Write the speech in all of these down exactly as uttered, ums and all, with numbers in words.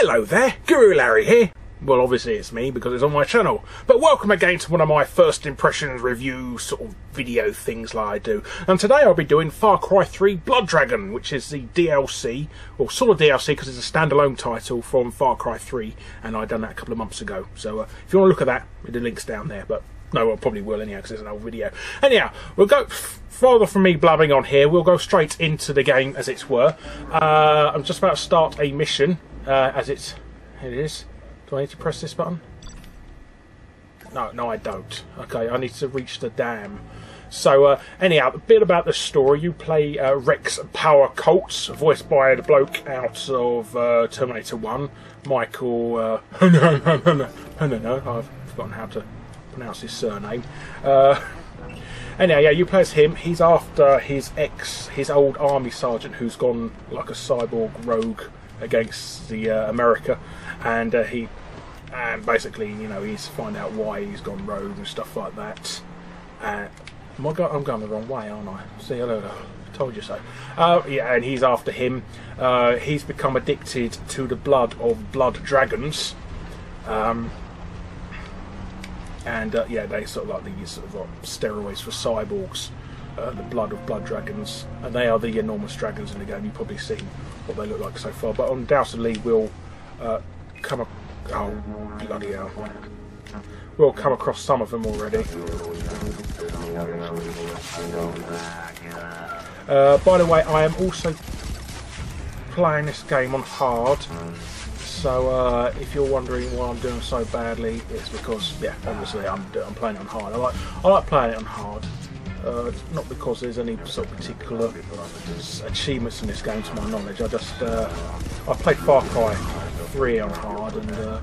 Hello there, Guru Larry here. Well, obviously it's me because it's on my channel, but welcome again to one of my first impressions review sort of video things like I do. And today I'll be doing Far Cry three Blood Dragon, which is the D L C, or sort of D L C because it's a standalone title from Far Cry three, and I done that a couple of months ago. So uh, if you want to look at that, the link's down there, but no, I probably will anyhow because it's an old video. Anyhow, we'll go further from me blabbing on here, we'll go straight into the game as it were. Uh, I'm just about to start a mission, uh, as it's, it is. Do I need to press this button? No, no I don't. Okay, I need to reach the dam. So, uh, anyhow, a bit about the story. You play uh, Rex Power Colt, voiced by the bloke out of uh, Terminator one, Michael... Uh, no, no, no, no, no, no, no, I've forgotten how to pronounce his surname. Uh, anyhow, yeah, you play as him. He's after his ex, his old army sergeant who's gone like a cyborg rogue against the uh, America, and uh, he and basically, you know, he's find out why he's gone rogue and stuff like that. Uh, my God, I'm going the wrong way, aren't I? See, I told you so. Uh, yeah, and he's after him. Uh, he's become addicted to the blood of blood dragons, um, and uh, yeah, they sort of like these sort of like steroids for cyborgs. Uh, the blood of blood dragons, and they are the enormous dragons in the game. You've probably seen what they look like so far, but undoubtedly we'll uh, come up. Oh bloody hell! We'll come across some of them already. Uh, by the way, I am also playing this game on hard, so uh, if you're wondering why I'm doing so badly, it's because yeah, obviously I'm I'm playing it on hard. I like I like playing it on hard. Uh, not because there's any sort of particular achievements in this game to my knowledge. I just uh, I played Far Cry three on hard, and uh,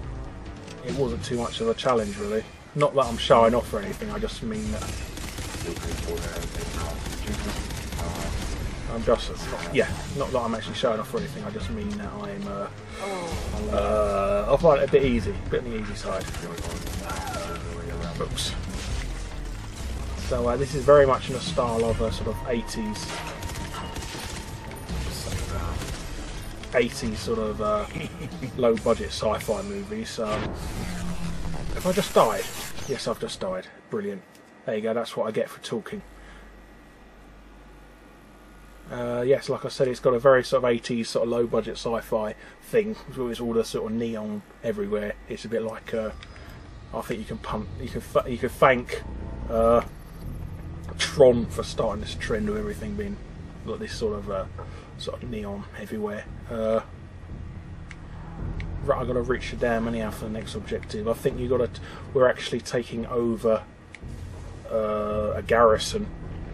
it wasn't too much of a challenge really. Not that I'm showing off or anything, I just mean that I'm just yeah, not that I'm actually showing off or anything, I just mean that I'm uh, uh, I find it a bit easy, a bit on the easy side. Oops. So uh, this is very much in the style of a sort of eighties, eighties sort of uh, low-budget sci-fi movie. So have I just died? Yes, I've just died. Brilliant. There you go. That's what I get for talking. Uh, yes, like I said, it's got a very sort of eighties sort of low-budget sci-fi thing. It's all the sort of neon everywhere. It's a bit like uh, I think you can pump, you can f you can thank. Uh, Tron for starting this trend of everything being like this sort of uh, sort of neon everywhere. Uh, right, I've got to reach the dam anyhow for the next objective. I think you got to. We're actually taking over uh, a garrison,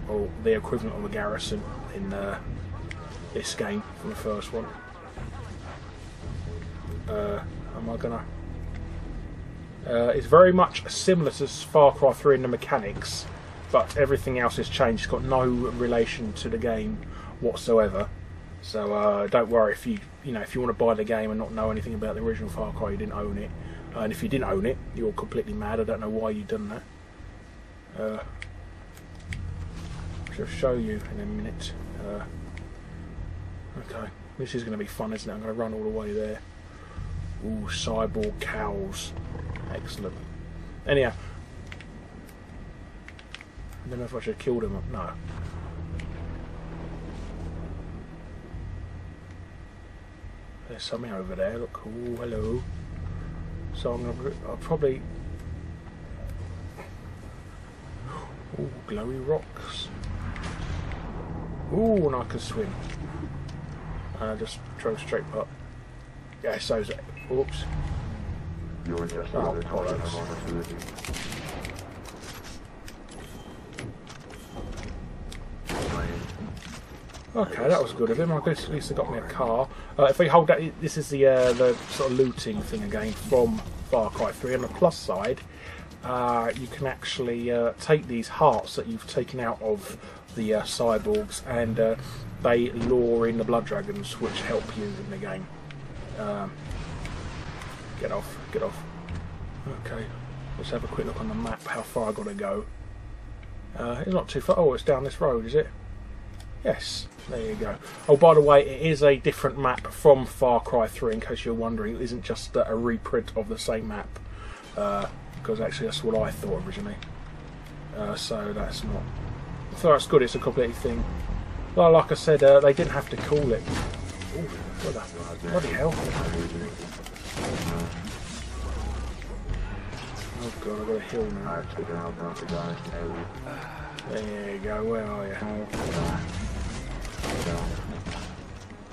or the equivalent of a garrison in uh, this game from the first one. Uh, am I gonna? Uh, it's very much similar to Far Cry three in the mechanics, but everything else has changed. It's got no relation to the game whatsoever. So uh, don't worry if you you know if you want to buy the game and not know anything about the original Far Cry, you didn't own it. Uh, and if you didn't own it, you're completely mad. I don't know why you've done that. Uh, I'll show you in a minute. Uh, okay, this is going to be fun, isn't it? I'm going to run all the way there. Ooh, cyborg cows. Excellent. Anyhow, I don't know if I should have killed him or no. There's something over there. Look, oh, hello. So I'm gonna. I'll probably. Oh, glowy rocks. Oh, and I can swim. And I just drove straight up. Yeah, so. Oops. Your oh, products. Okay, that was good of him. I guess at least they got me a car. Uh, if we hold that, this is the uh, the sort of looting thing again from Far Cry three. On the plus side, uh, you can actually uh, take these hearts that you've taken out of the uh, cyborgs, and uh, they lure in the blood dragons, which help you in the game. Um, Get off, get off. Okay, let's have a quick look on the map how far I've got to go. Uh, it's not too far. Oh, it's down this road, is it? Yes, there you go. Oh, by the way, it is a different map from Far Cry three, in case you're wondering. It isn't just a reprint of the same map, uh, because actually that's what I thought originally. Uh, so that's not... So that's good, it's a complete thing. Well, like I said, uh, they didn't have to call it. Ooh, what the bloody hell. Oh god, I've got a hill now. There you go, where are you?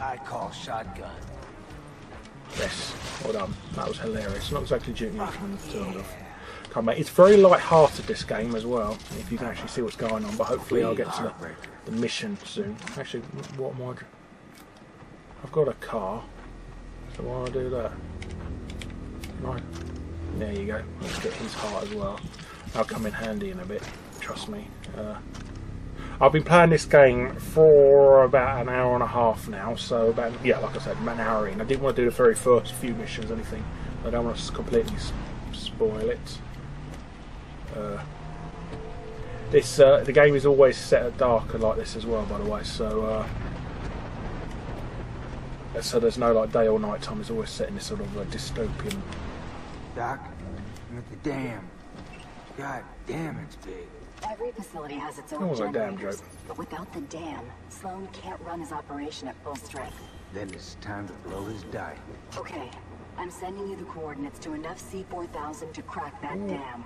I call shotgun. Yes, well done. That was hilarious. Not exactly Duke Nukem turned off. Come back. It's very light-hearted, this game as well, if you can actually see what's going on, but hopefully I'll get to the, the mission soon. Actually, what am I... I've got a car, so why do I do that? Right. There you go. Let's get his heart as well. That'll come in handy in a bit, trust me. Uh, I've been playing this game for about an hour and a half now, so about, yeah, like I said, about an hour in. I didn't want to do the very first few missions or anything. I don't want to completely spoil it. Uh, this uh, the game is always set at darker like this as well, by the way, so uh, so there's no like day or night time. It's always set in this sort of like, dystopian. Doc, you're at the dam. God damn, it's big. Every facility has its own generators, but without the dam, Sloan can't run his operation at full strength. Then it's time to blow his die. Okay, I'm sending you the coordinates to enough C four thousand to crack that Ooh. dam.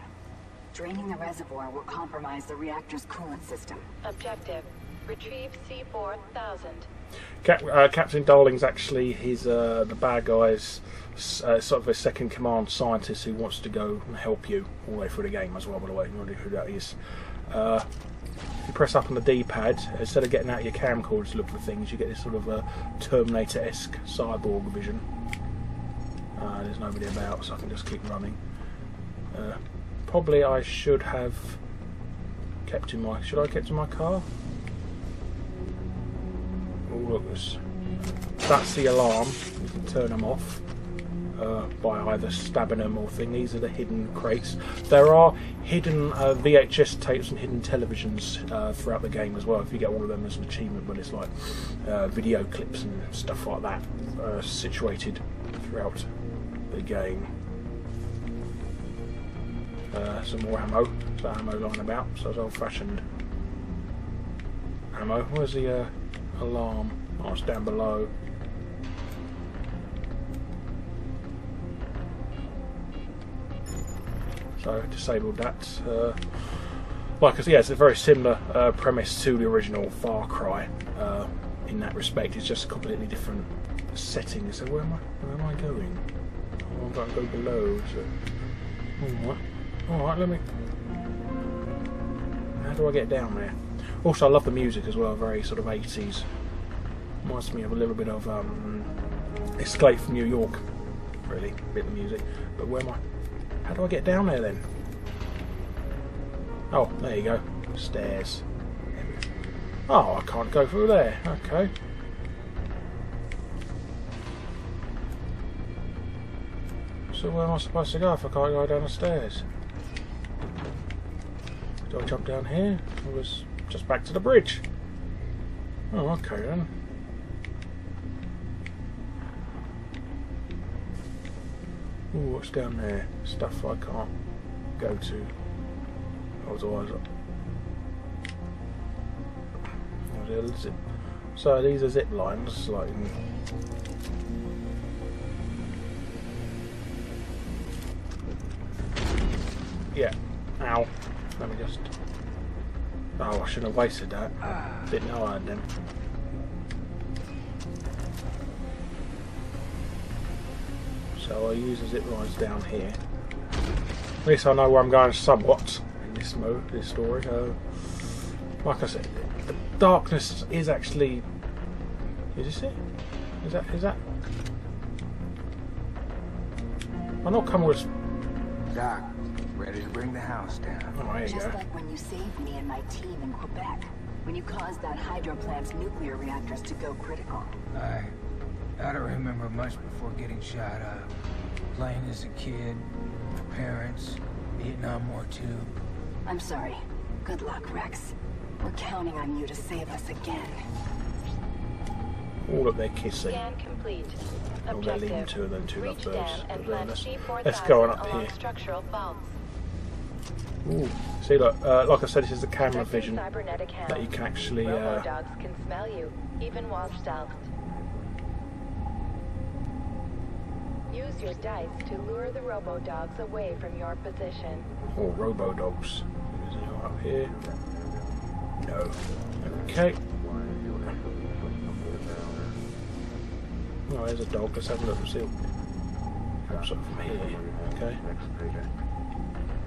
Draining the reservoir will compromise the reactor's coolant system. Objective, retrieve C four thousand. Cap uh, Captain Darling's actually his, uh, the bad guy's uh, sort of a second command scientist who wants to go and help you all the way through the game as well, by the way. You know who that is. Uh, if you press up on the D pad, instead of getting out your camcorders to look for things, you get this sort of uh, Terminator-esque cyborg vision. Uh, there's nobody about, so I can just keep running. Uh, Probably I should have kept in my... Should I have kept in my car? Oh look, that's the alarm. You can turn them off uh, by either stabbing them or thing. These are the hidden crates. There are hidden uh, V H S tapes and hidden televisions uh, throughout the game as well. If you get all of them as an achievement, but it's like uh, video clips and stuff like that uh, situated throughout the game. Uh, some more ammo. There's that ammo lying about, so it's old-fashioned ammo. Where's the uh, alarm? Oh, it's down below. So disabled that. Uh, like I said, yeah, it's a very similar uh, premise to the original Far Cry. Uh, in that respect, it's just a completely different setting. So where am I? Where am I going? Oh, I've got to go below. So. All right. Alright, let me... How do I get down there? Also, I love the music as well, very sort of eighties. Reminds me of a little bit of um, Escape from New York, really, a bit of music. But where am I? How do I get down there then? Oh, there you go. Stairs. Oh, I can't go through there. Okay. So where am I supposed to go if I can't go down the stairs? Do I jump down here? It was just back to the bridge. Oh, okay then. Ooh, what's down there? Stuff I can't go to. I was always up. So these are zip lines, like. In... Yeah. Ow. Let me just... Oh, I shouldn't have wasted that. Didn't know I had them. So I use the zip lines down here. At least I know where I'm going somewhat in this mode, this story. Uh, like I said, the darkness is actually... Is this it? Is that... Is that... I'm not coming with... Dark. Ready to bring the house down. Oh, there you Just go. Like when you saved me and my team in Quebec, when you caused that hydro plant's nuclear reactors to go critical. I, I don't remember much before getting shot up. Playing as a kid, parents, Vietnam War two. I'm sorry. Good luck, Rex. We're counting on you to save us again. All up there kissing. Scan complete. Objective. All two and then two reach down and plant C four thousand let's go on up along here. Structural bulbs. Ooh. See, look, uh, like I said, this is the camera vision that you can actually. Uh, dogs can smell you, even while stealthed. Use your dice to lure the robo dogs away from your position. Oh, robo dogs. Is it all up here? No. Okay. Oh, there's a dog. Let's have a look and see what comes up from here. Okay.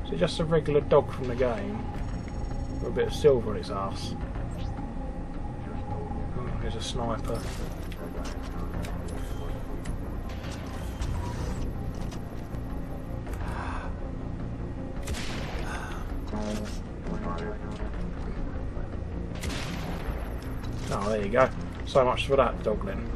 Is it just a regular dog from the game? With a bit of silver on its arse. Oh, there's a sniper. Oh, there you go. So much for that dog then.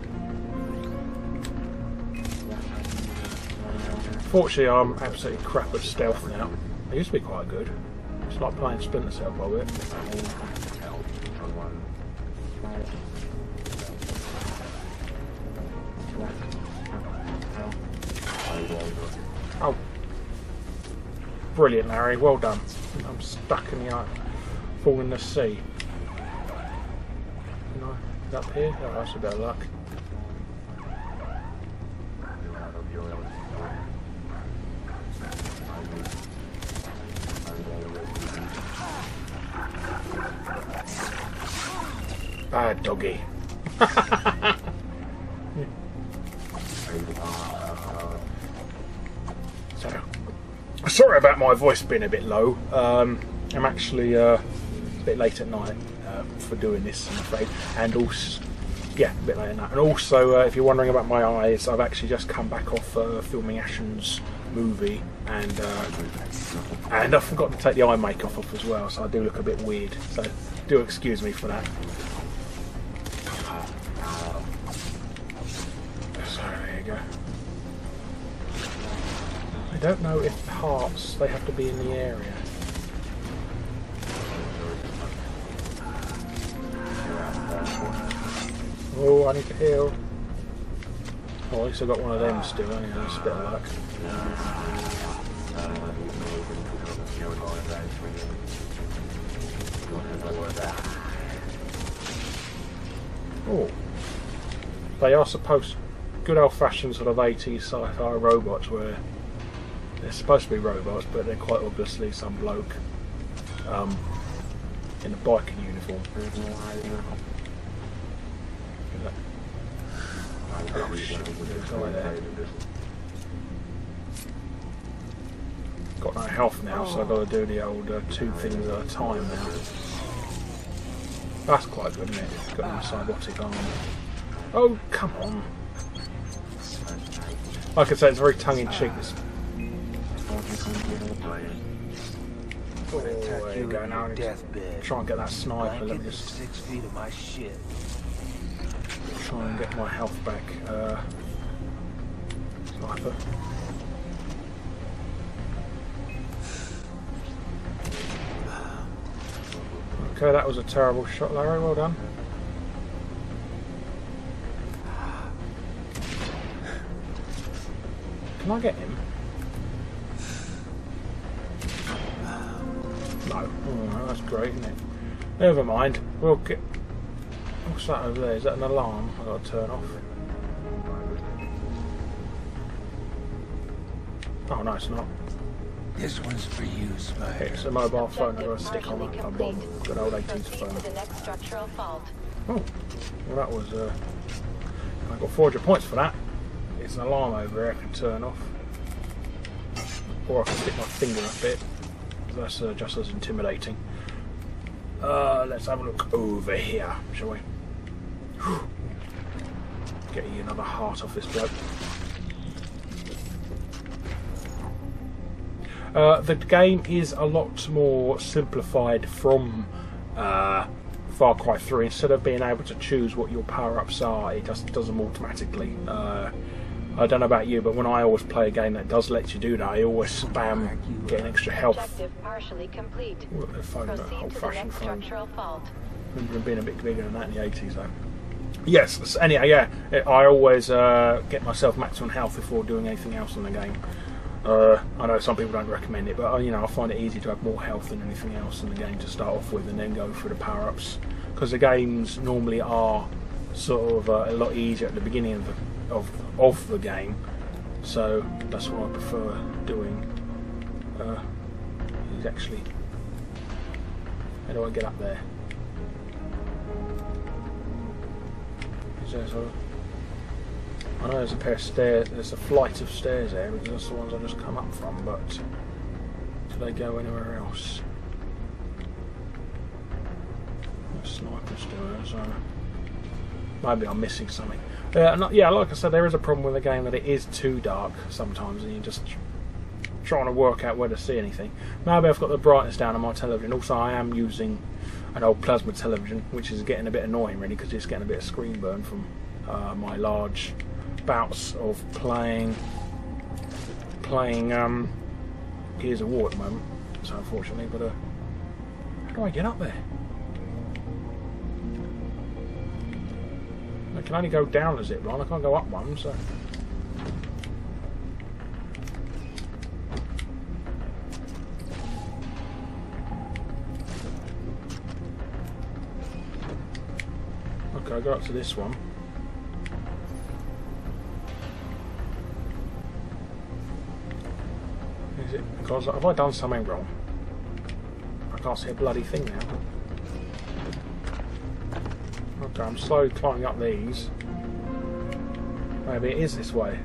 Fortunately, I'm absolutely crap at stealth now. I used to be quite good. It's like playing Splinter Cell by it. Oh. Brilliant, Larry. Well done. I'm stuck in the ice. Fall in the sea. Can I up here? Oh, that's a bit of luck. Bad doggy. Yeah. So, sorry about my voice being a bit low. Um, I'm actually uh, a bit late at night uh, for doing this, I'm afraid. And also, yeah, a bit late at night. And also, uh, if you're wondering about my eyes, I've actually just come back off uh, filming Ashen's movie, and uh, and I forgot to take the eye makeup off as well, so I do look a bit weird. So do excuse me for that. I don't know if hearts, they have to be in the area. Oh, I need to heal. Well, at least I got one of them still, anyway, that's a bit of luck. Oh. They are supposed, good old fashioned sort of eighties sci-fi robots where they're supposed to be robots, but they're quite obviously some bloke um, in a biking uniform. Oh, shit. Got no health now, so I've got to do the old uh, two things at a time now. That's quite good, isn't it? Got my cybotic arm. Oh, come on! Like I say, it's very tongue-in-cheek. Oh, there you go. Now I need to try and get that sniper. Let me just try and get my health back. Uh, sniper. Okay, that was a terrible shot, Larry. Well done. Can I get him? Oh, that's great, isn't it? Never mind. We'll get. What's that over there? Is that an alarm? I've got to turn off. Oh no, it's not. This one's for you, Spider. It's a mobile phone. I've got to stick on a, a bomb. Good old eighteenth phone. Oh, well, that was. Uh, I got four hundred points for that. It's an alarm over here. I can turn off, or I can stick my finger up it. That's uh, just as intimidating. Uh, let's have a look over here, shall we? Whew. Get you another heart off this bloke. Uh, the game is a lot more simplified from uh, Far Cry three. Instead of being able to choose what your power-ups are, it just does them automatically. Uh, I don't know about you, but when I always play a game that does let you do that, I always spam getting extra health. Look at the phone, that old-fashioned phone. Remember being a bit bigger than that in the eighties, though. Yes, anyhow, yeah, I always uh, get myself maximum health before doing anything else in the game. Uh, I know some people don't recommend it, but you know, I find it easy to have more health than anything else in the game to start off with, and then go for the power-ups, because the games normally are sort of uh, a lot easier at the beginning of the, of, of the game, so that's what I prefer doing. Uh, is actually, how do I get up there? Is there sort of, I know there's a pair of stairs, there's a flight of stairs there, because that's the ones I just come up from, but do they go anywhere else? No snipers do it, so maybe I'm missing something. Uh, not, yeah, like I said, there is a problem with the game that it is too dark sometimes, and you're just trying to work out where to see anything. Maybe I've got the brightness down on my television. Also, I am using an old plasma television, which is getting a bit annoying really, because it's getting a bit of screen burn from uh, my large bouts of playing playing um, Gears of War at the moment, so unfortunately. But uh, how do I get up there? I can only go down the zip line, I can't go up one, so okay, I go up to this one. Is it because, have I done something wrong? I can't see a bloody thing now. Okay, I'm slowly climbing up these. Maybe it is this way.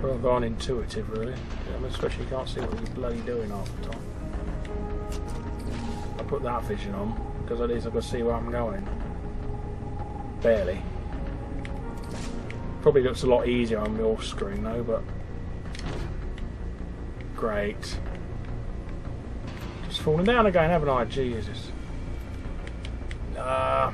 Well, gone intuitive really. I mean, especially you can't see what you're bloody doing half the time. I put that vision on, because at least I can see where I'm going. Barely. Probably looks a lot easier on the off screen though, but great. Just falling down again, haven't I? Jesus. Uh,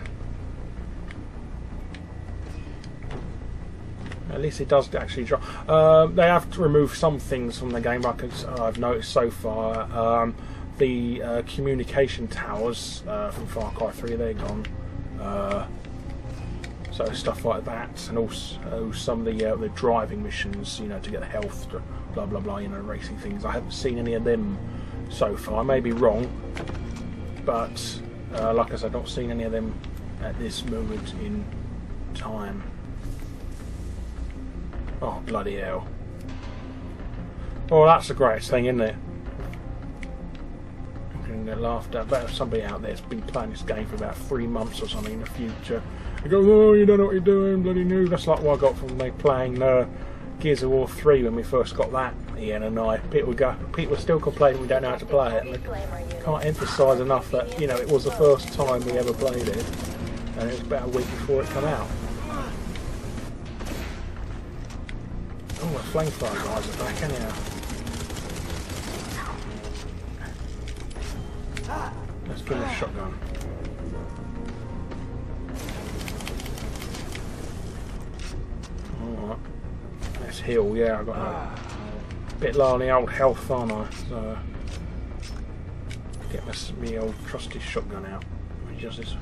at least it does actually drop. Uh, they have to remove some things from the game, like I've noticed so far. Um, the uh, communication towers uh, from Far Cry three, they're gone. Uh, so stuff like that, and also some of the uh, the driving missions, you know, to get the health, blah blah blah, you know, racing things. I haven't seen any of them so far. I may be wrong, but uh, like I said, I've not seen any of them at this moment in time. Oh, bloody hell. Oh, that's the greatest thing, isn't it? I'm going to get laughed at. I bet if somebody out there's been playing this game for about three months or something in the future, you go, oh, you don't know what you're doing, bloody noob. That's like what I got from me playing uh, Gears of War three when we first got that, Ian and I. People go, people still complaining we don't know how to play it. And I can't emphasise enough that, you know, it was the first time we ever played it, and it was about a week before it came out. Oh, the flamethrower guys are back anyhow. Let's give him a shotgun. Alright. Let's heal, yeah, I got a bit low on the old health, aren't I? So get my, my old trusty shotgun out. Which is this.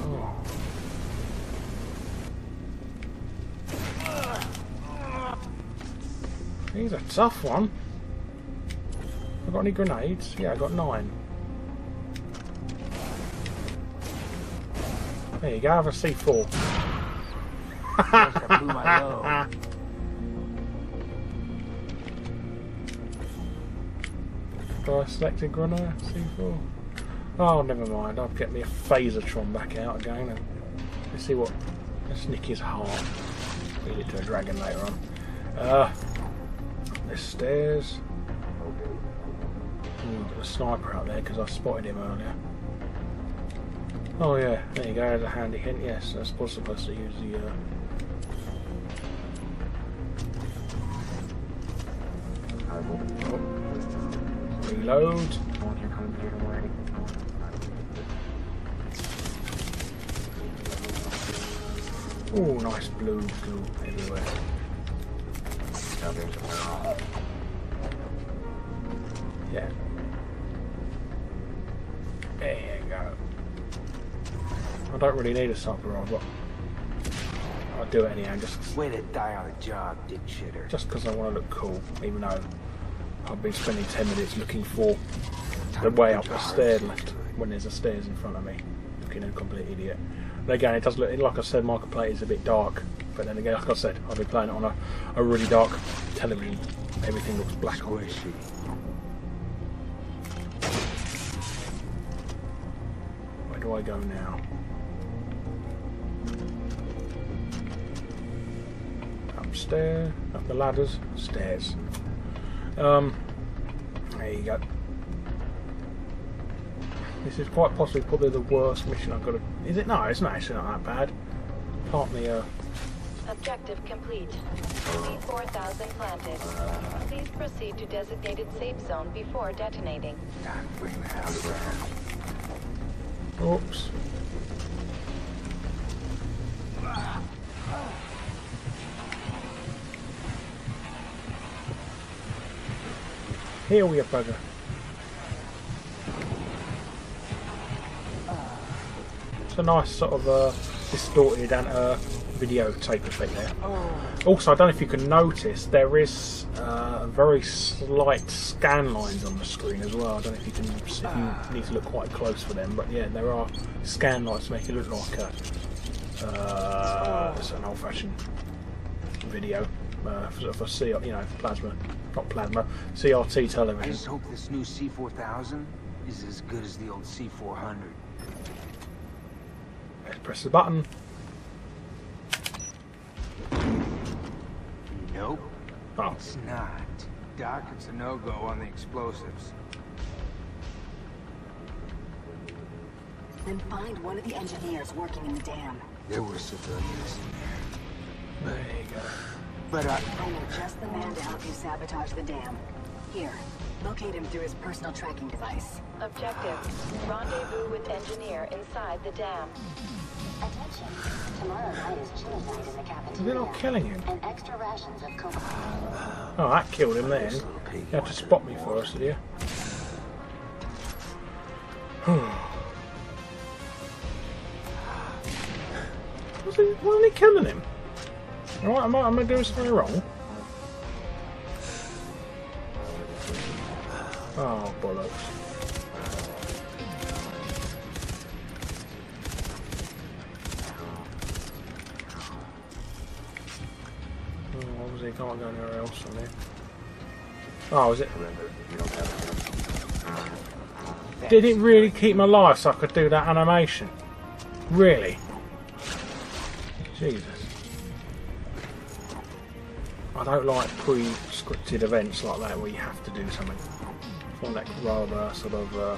Oh. He's a tough one. Have I got any grenades? Yeah, I got nine. There you go, have a C four. I blew my load. Have I selected grenade? C four. Oh, never mind. I'll get me a Phasertron back out again. And let's see what. Let's nick his heart. Feed it to a dragon later on. Uh. There's stairs. Ooh, got a sniper out there because I spotted him earlier. Oh yeah, there you go, there's a handy hint. Yes, that's possible to use the uh... reload. Oh, nice blue goo everywhere. Down there somewhere. Yeah. There you go. I don't really need a sniper rifle, but I'll do it anyhow. Just way to die on the job, did shitter. Just because I want to look cool, even though I've been spending ten minutes looking for the way up the stairs left when there's a stairs in front of me. Looking a complete idiot. And again, it does look like I said, my play is a bit dark. But then again, like I said, I've been playing it on a, a really dark television. Everything looks black or issue. Where do I go now? Upstairs, up the ladders, stairs. Um, there you go. This is quite possibly probably the worst mission I've got to... Is it? No, it's not actually not that bad. Part me, uh... Objective complete. C four thousand planted. Please proceed to designated safe zone before detonating. Bring the house around. Oops. Here we are, bugger. A nice sort of uh, distorted and uh, videotape effect there. Also, I don't know if you can notice, there is uh, very slight scan lines on the screen as well. I don't know if you can, if you need to look quite close for them, but yeah, there are scan lines to make it look like a, uh, it's an old-fashioned video uh, for, for C, you know, plasma, not plasma, C R T television. I just hope this new C four thousand is as good as the old C four hundred. Let's press the button. Nope. Oh. It's not. Doc, it's a no-go on the explosives. Then find one of the engineers working in the dam. There were civilians in there. There you go. But I... I know just the man to help you sabotage the dam. Here. Locate him through his personal tracking device. Objective, rendezvous with engineer inside the dam. Attention, tomorrow night is chili night in the cafeteria. They're not killing him. And extra rations of coke. Oh, that killed him then. You have to spot me for us, did you? Wasn't he killing him? Alright, am I, am I doing something wrong? Oh, bollocks. Oh, obviously can't go anywhere else on there. Oh, is it? Did it really keep my life so I could do that animation? Really? Jesus. I don't like pre-scripted events like that where you have to do something. I find that rather sort of uh,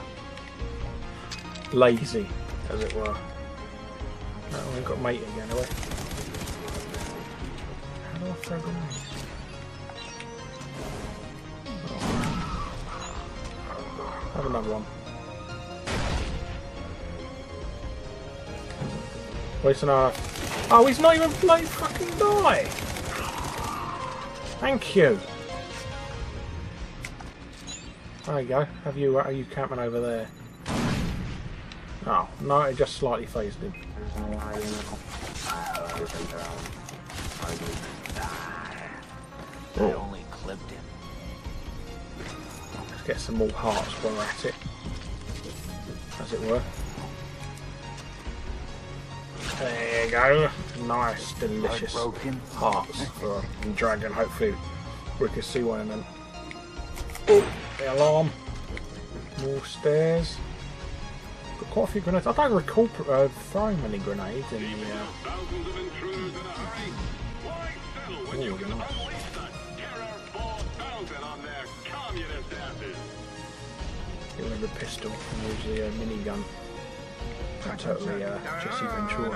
lazy, as it were. Oh, we've got mate again, have we? How do I throw grenades? Oh. Have another one. Wait an hour. Oh, he's not even played fucking die! Thank you! There you go. Have you? Are you camping over there? Oh no! It just slightly phased him. They only clipped him. Let's get some more hearts while we're at it, as it were. There you go. Nice, delicious hearts for a dragon. Hopefully, we can see one in them. The alarm. More stairs. Got quite a few grenades. I don't recall uh, throwing many grenades in the. Uh... Ooh, nice. Get rid of the pistol and use the uh, minigun. I'm totally uh, Jesse Ventura.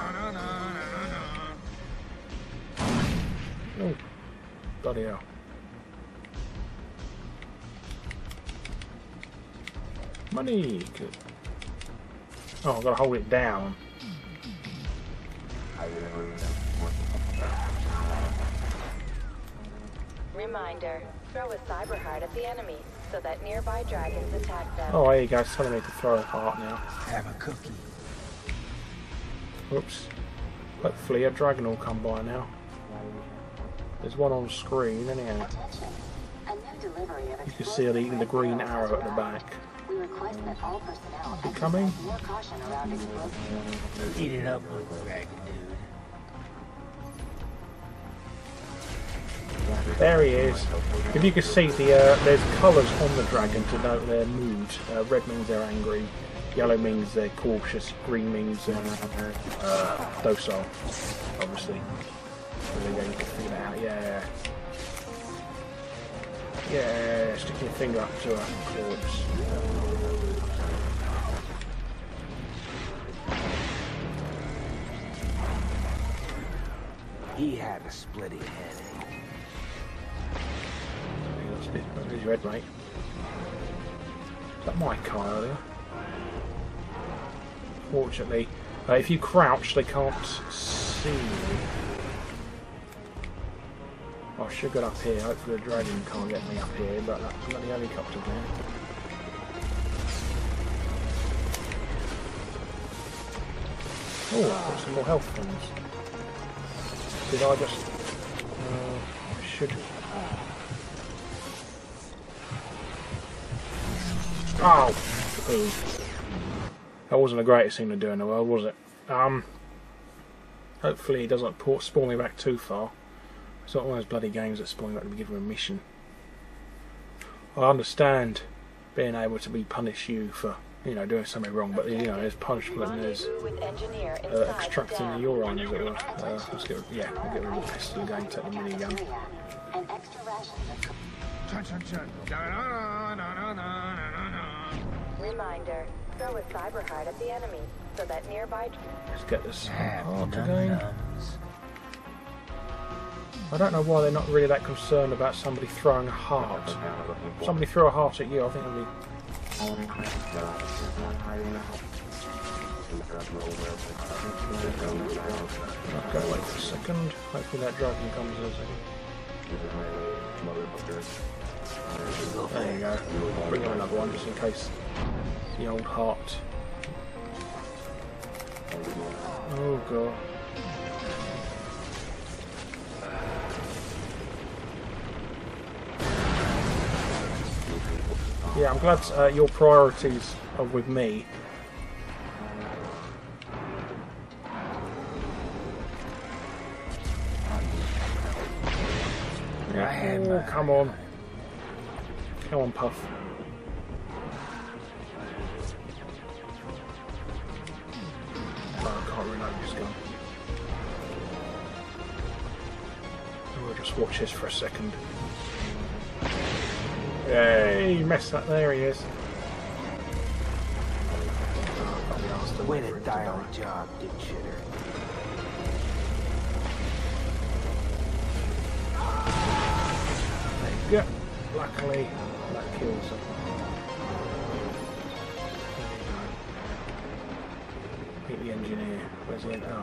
Oh, bloody hell. Money! Good. Oh, I've got to hold it down. Reminder, throw a cyber heart at the enemy so that nearby dragons attack them. Oh, there you go. It's telling me to throw a heart now. Have a cookie. Whoops. Hopefully a dragon will come by now. There's one on screen, anyhow. You can see it eating the green arrow at the back. We request that all personnel is it coming? More caution around explosives. Eat it up, little dragon dude. There he is. If you can see, the uh, there's colours on the dragon to note their mood. Uh, red means they're angry, yellow means they're cautious, green means uh, uh, docile, obviously. There you go, you can figure that out, yeah. Yeah, stick your finger up to her corpse. He had a splitting headache. There's your head, mate. Is that my car earlier? Fortunately, uh, if you crouch, they can't see you. I should get up here, hopefully the dragon can't get me up here, but that's not the helicopter there. Oh, I've got some more health things. Did I just... Uh, I should... Oh! Ooh. That wasn't the greatest thing to do in the world, was it? Um, hopefully it doesn't port spawn me back too far. It's not one of those bloody games that spawn you at the beginning of a mission. I understand being able to be punish you for, you know, doing something wrong, but, you know, there's punishment and there's uh, extracting the urine, as it were. Uh, let's get, yeah, I'll get rid of the pistol and go and take the minigun. Reminder, throw a cyber heart at the enemy so that nearby... Let's get this heart again. I don't know why they're not really that concerned about somebody throwing a heart. Somebody threw a heart at you, I think it'll be... Okay, wait for a second. Hopefully that dragon comes in a second. There you go. Bring on another one just in case the old heart. Oh god. Yeah, I'm glad uh, your priorities are with me. Yeah. Oh, come on. Come on, Puff. Oh, I can't reload this gun. We'll just watch this for a second. Yay, you messed up. There he is. Oh, way to die on the job, did shitter. There you go. Luckily, that kills him. Beat the engineer. Where's the engineer? Oh.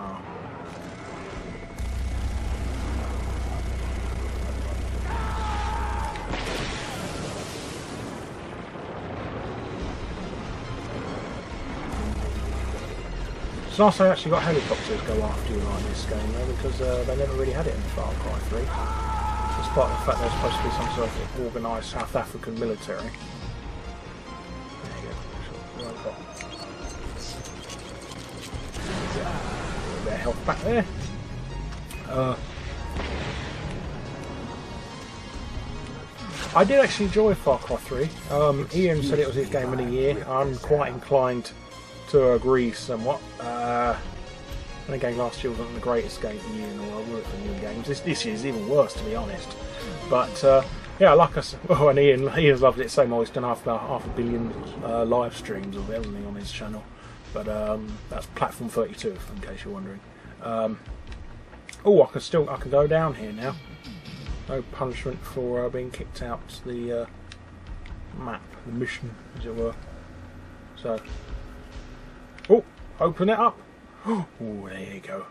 It's nice they actually got helicopters go after you in this game though, because uh, they never really had it in Far Cry three. Despite the fact there's supposed to be some sort of organised South African military. There you go. Right, a bit of health back there. Uh, I did actually enjoy Far Cry three. Um, Ian said it was his game of the year. I'm quite inclined to agree somewhat. Uh, and again, last year wasn't the greatest game for you in the world, was it, for new games? This, this year's even worse, to be honest. But uh, yeah, like I said, oh, and Ian, Ian's loved it so much. He's done half, about half a billion uh, live streams of everything on his channel. But um, that's Platform thirty-two, in case you're wondering. Um, oh, I can still, I can go down here now. No punishment for uh, being kicked out the uh, map, the mission, as it were. So. Oh, open it up. Oh, there you go.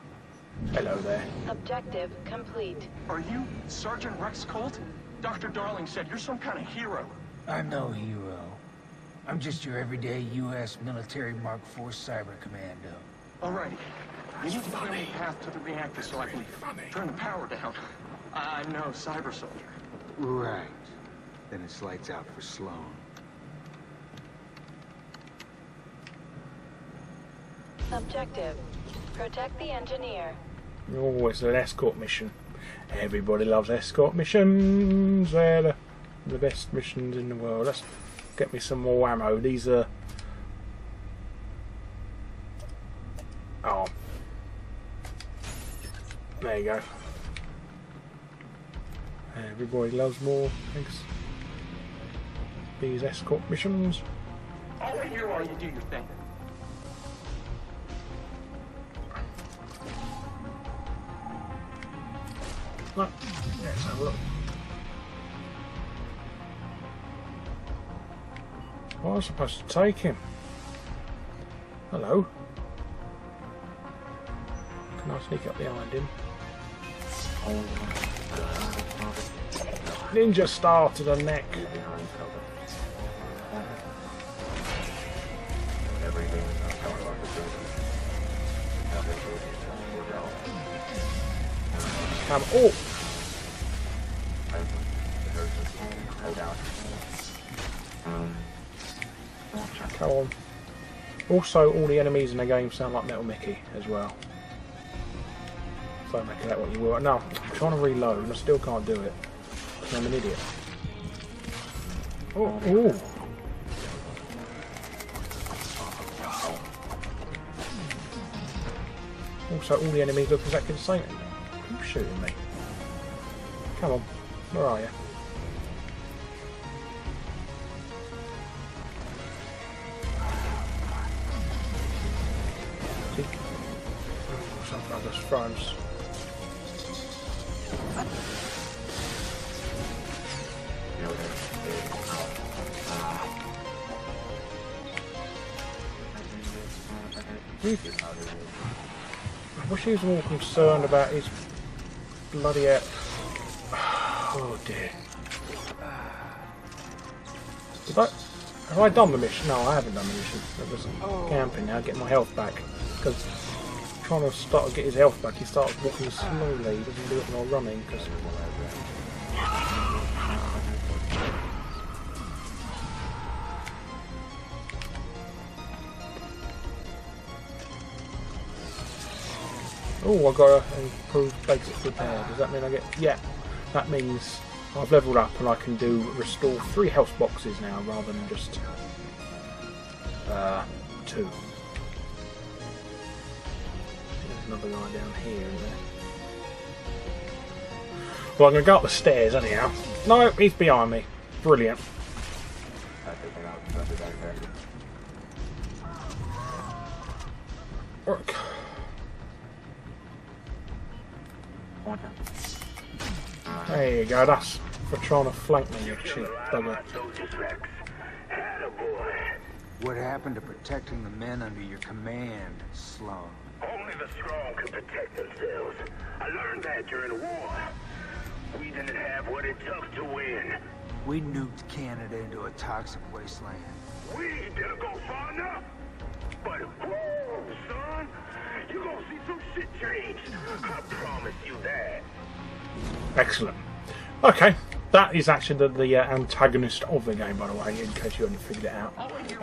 Hello there. Objective complete. Are you Sergeant Rex Colt? Doctor Darling said you're some kind of hero. I'm no hero. I'm just your everyday U S military Mark four cyber commando. Alrighty. We need to find a path to the reactor so I can turn the power down. I know, cyber soldier. Right. Then it's lights out for Sloan. Objective. Protect the engineer. Oh, it's an escort mission. Everybody loves escort missions. They're the best missions in the world. Let's get me some more ammo. These are... Oh. There you go. Everybody loves more. Thanks. These escort missions. Over here while you do your thing. Right. Let's have a look. Well, I was supposed to take him. Hello. Can I sneak up behind him? Oh my God. Ninja star to the neck. Come oh. Come on. Also, all the enemies in the game sound like Metal Mickey as well. So make that what you will. No, I'm trying to reload and I still can't do it. I'm an idiot. Oh, ooh. Also, all the enemies look exactly the same. Who's shooting me? Come on, where are you? See? Oh, sometimes I just throw him. I wish he was more concerned about his bloody app. Oh dear. Did I, have I done the mission? No, I haven't done the mission. It was camping. Now get my health back. Because trying to start to get his health back, he starts walking slowly. He doesn't do it while running. Cause... Oh, I got an improved basic repair. Does that mean I get... Yeah, that means I've leveled up and I can do restore three health boxes now rather than just uh, two. There's another guy down here, isn't there? Well, I'm going to go up the stairs anyhow. No, he's behind me. Brilliant. Work. There you go, that's for trying to flank me, you cheap bugger. What happened to protecting the men under your command, Sloan? Only the strong could protect themselves. I learned that during the war. We didn't have what it took to win. We nuked Canada into a toxic wasteland. We didn't go far enough. But whoa, son, you're gonna see some shit change. I promise you that. Excellent. Okay, that is actually the, the uh, antagonist of the game, by the way, in case you hadn't figured it out.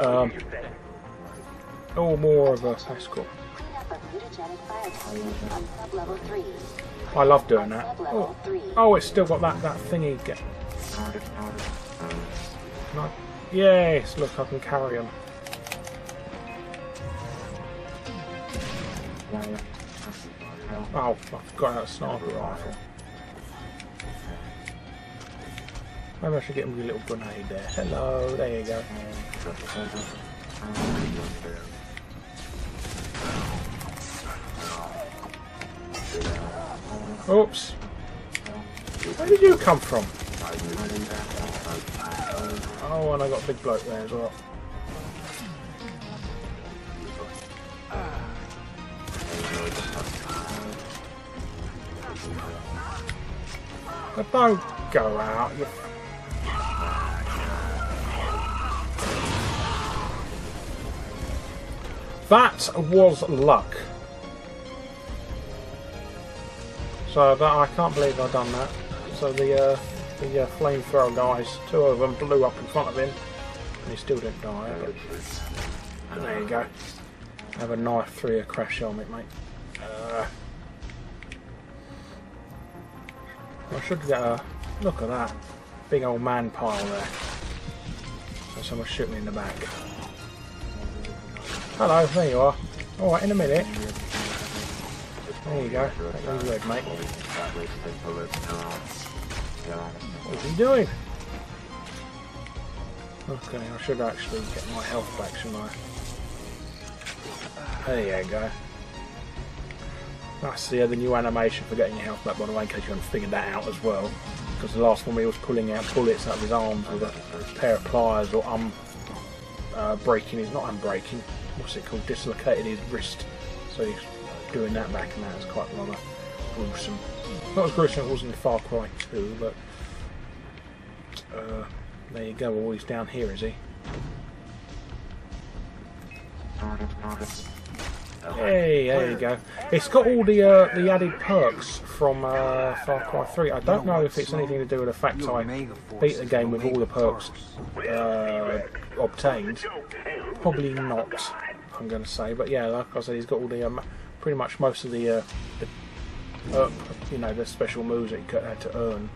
Um, oh, more of a escort. I love doing that. Oh, oh, it's still got that, that thingy. Get... Can I... Yes, look, I can carry him. Oh, I've got a sniper rifle. Maybe I should get him with a little grenade there. Hello, there you go. Oops. Where did you come from? Oh, and I got a big bloke there as well. The boat go out. You... That was luck. So that I can't believe I've done that. So the uh, the uh, flamethrower guys, two of them blew up in front of him, and he still didn't die. But... And there you go. Have a knife through a crash helmet, mate. Uh... I should get a look at that big old man pile there. There's someone shooting me in the back. Hello, there you are. All right, in a minute. There you go. That's weird, mate. What's he doing? Okay, I should actually get my health back, shouldn't I? There you go. That's the other new animation for getting your health back, by the way, in case you haven't figured that out as well. Because the last one we was pulling out bullets out of his arms with a pair of pliers, or um, uh, breaking, he's not unbreaking, what's it called, dislocated his wrist. So he's doing that back, and that's quite rather gruesome. Not as gruesome as it was in Far Cry two, but uh, there you go. Well, he's down here, is he? Hey, there you go. It's got all the uh, the added perks from uh, Far Cry three. I don't know if it's anything to do with the fact I beat the game with all the perks uh, obtained. Probably not, I'm going to say. But yeah, like I said, he's got all the um, pretty much most of the, uh, the uh, you know, the special moves that you had to earn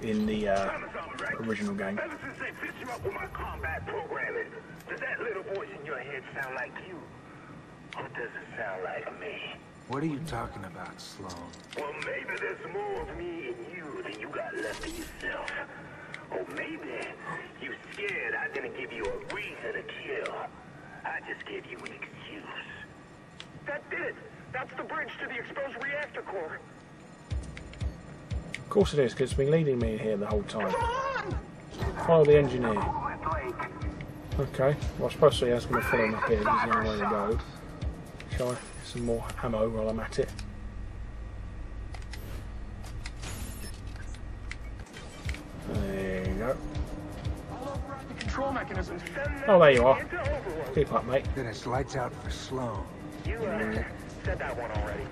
in the uh, original game. Does that little voice in your head sound like you? It doesn't sound like me. What are you talking about, Sloan? Well, maybe there's more of me in you than you got left of yourself. Or maybe you scared I didn't give you a reason to kill. I just gave you an excuse. That did it. That's the bridge to the exposed reactor core. Of course it is, because it's been leading me here the whole time. Follow the engineer. Okay. Well, I suppose he has going to follow him up here. There's no way to go. Some more ammo while I'm at it. There you go. Oh, there you are. Keep up, mate. Then it's lights out for Sloan. You uh, said that one already.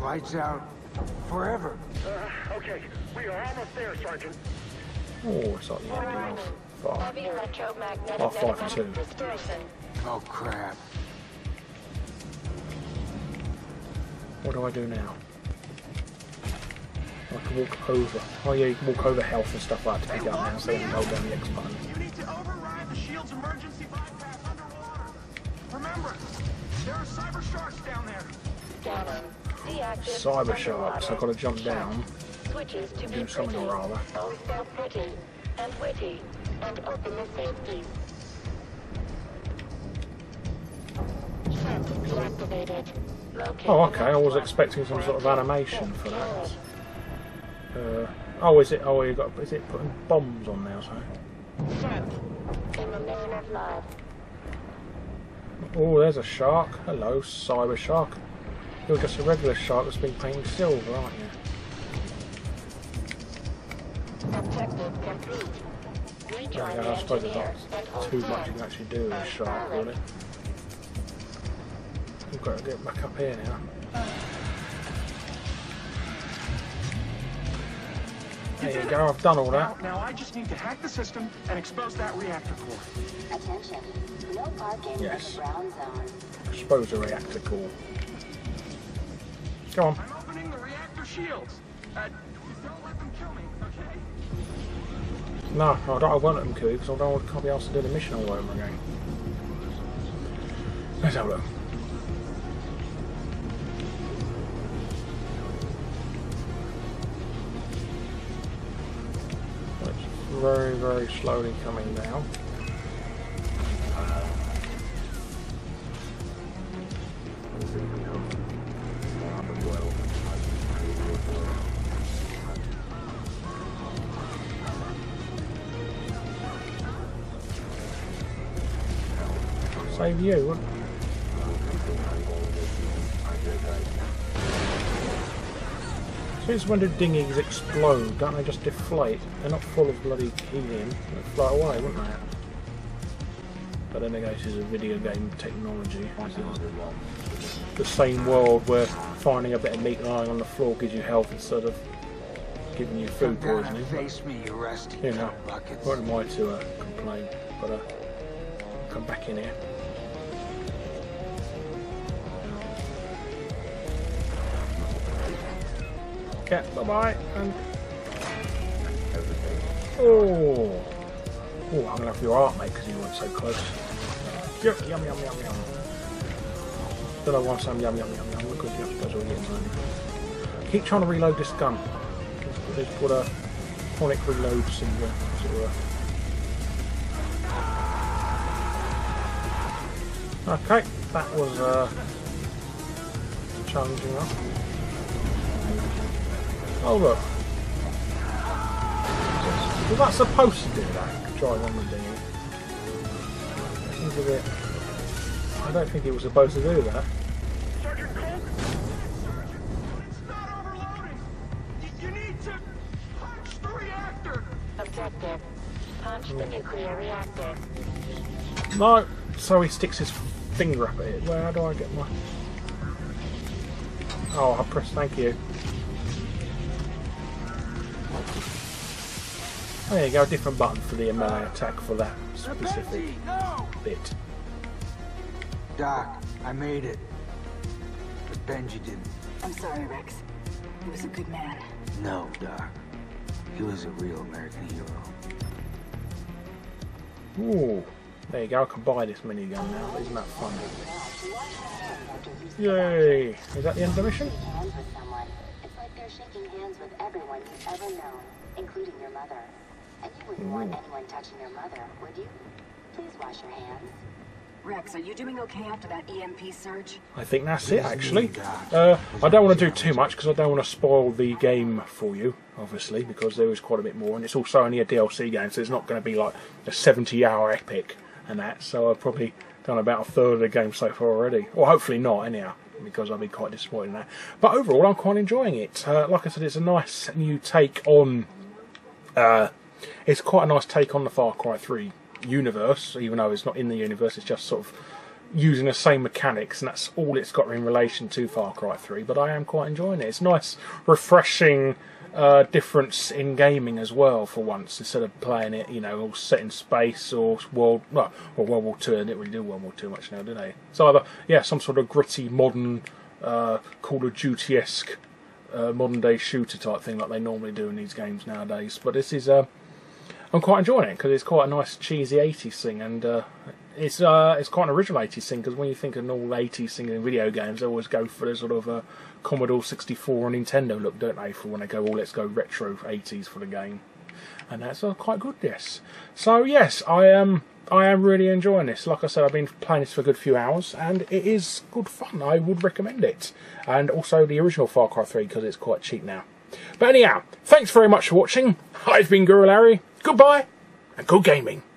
Lights out forever. Uh, okay, we are almost there, Sergeant. Oh, it's not lighting off. Far Cry two. Oh, crap. What do I do now? I can walk over. Oh yeah, you can walk over health and stuff like that to pick up now, so I can hold down the X button. You need to override the shield's emergency bypass underwater. Remember, there are cyber sharks down there. Cyber sharks, I've got to jump down. Switches to do something or rather. And witty and open the safety. Oh, okay. I was expecting some sort of animation for that. Uh, oh, is it? Oh, you got? Is it putting bombs on now? So. Oh, there's a shark. Hello, cyber shark. You're just a regular shark that's been painted silver, aren't you? Yeah, I suppose there's not too much you can actually do with a shark, really. We've got to get back up here now. There you go, I've done all that. Now, now I just need to hack the system and expose that reactor core. Attention. No parking in the brown zone. Expose the reactor core. Go on. I'm opening the reactor shields. Uh, don't let them kill me, okay? No, I, don't, I won't let them kill you because I don't want to be asked to do the mission all over again. Let's have a look. Very, very slowly coming down. Save you, wouldn't it? Here's when do dinghies explode? Don't they just deflate? They're not full of bloody helium. They'd fly away, wouldn't they? But then again, this is a video game technology. The same world where finding a bit of meat lying on the floor gives you health instead of giving you food poisoning. Face me, you rusty. You know, what am I to uh, complain? But uh, come back in here. Okay, bye bye. And oh. Oh, I'm gonna have your heart, mate, because you weren't so close. Yum, yum, yum, yum, yum. Then I want some yum, yum, yum, yum. Look at you, guys all getting money. I keep trying to reload this gun. It's called a chronic reload syndrome. Okay, that was uh, challenging enough. Oh look. Was that supposed to do that? Try one with dinghy. Seems a bit. I don't think it was supposed to do that. Sergeant Colt, it's not overloading. You need to punch the reactor. Objective: punch the nuclear reactor. No, so he sticks his finger up at it. Where do I get my? Oh, I press. Thank you. There you go, a different button for the M I attack for that specific bit. Doc, I made it. But Benji didn't. I'm sorry, Rex. He was a good man. No, Doc. He was a real American hero. Ooh. There you go, I can buy this minigun now. Isn't that fun? Yay! Is that the end of the mission? It's like they're shaking hands with everyone you've ever known, including your mother. And you wouldn't want anyone touching your mother, would you? Please wash your hands. Rex, are you doing okay after that E M P surge? I think that's it, actually. Uh, I don't want to do too much because I don't want to spoil the game for you, obviously, because there is quite a bit more, and it's also only a D L C game, so it's not going to be like a seventy-hour epic and that. So I've probably done about a third of the game so far already, or hopefully not, anyhow, because I'll be quite disappointed in that. But overall, I'm quite enjoying it. Uh, like I said, it's a nice new take on. Uh, It's quite a nice take on the Far Cry three universe, even though it's not in the universe, it's just sort of using the same mechanics, and that's all it's got in relation to Far Cry three, but I am quite enjoying it. It's nice, refreshing uh, difference in gaming as well, for once, instead of playing it, you know, all set in space or World, well, or World War Two, and they didn't really do World War Two much now, do they? It's either, yeah, some sort of gritty, modern, uh, Call of Duty-esque, uh, modern-day shooter type thing like they normally do in these games nowadays, but this is... Uh, I'm quite enjoying it because it's quite a nice cheesy eighties thing, and uh, it's uh, it's quite an original eighties thing, because when you think of an all eighties thing in video games, they always go for the sort of uh, Commodore sixty-four or Nintendo look, don't they, for when they go, oh, let's go retro eighties for the game, and that's uh, quite good. Yes, so yes, I am I am really enjoying this. Like I said, I've been playing this for a good few hours, and it is good fun. I would recommend it, and also the original Far Cry three because it's quite cheap now. But anyhow, thanks very much for watching. I've been Guru Larry. Goodbye, and good gaming.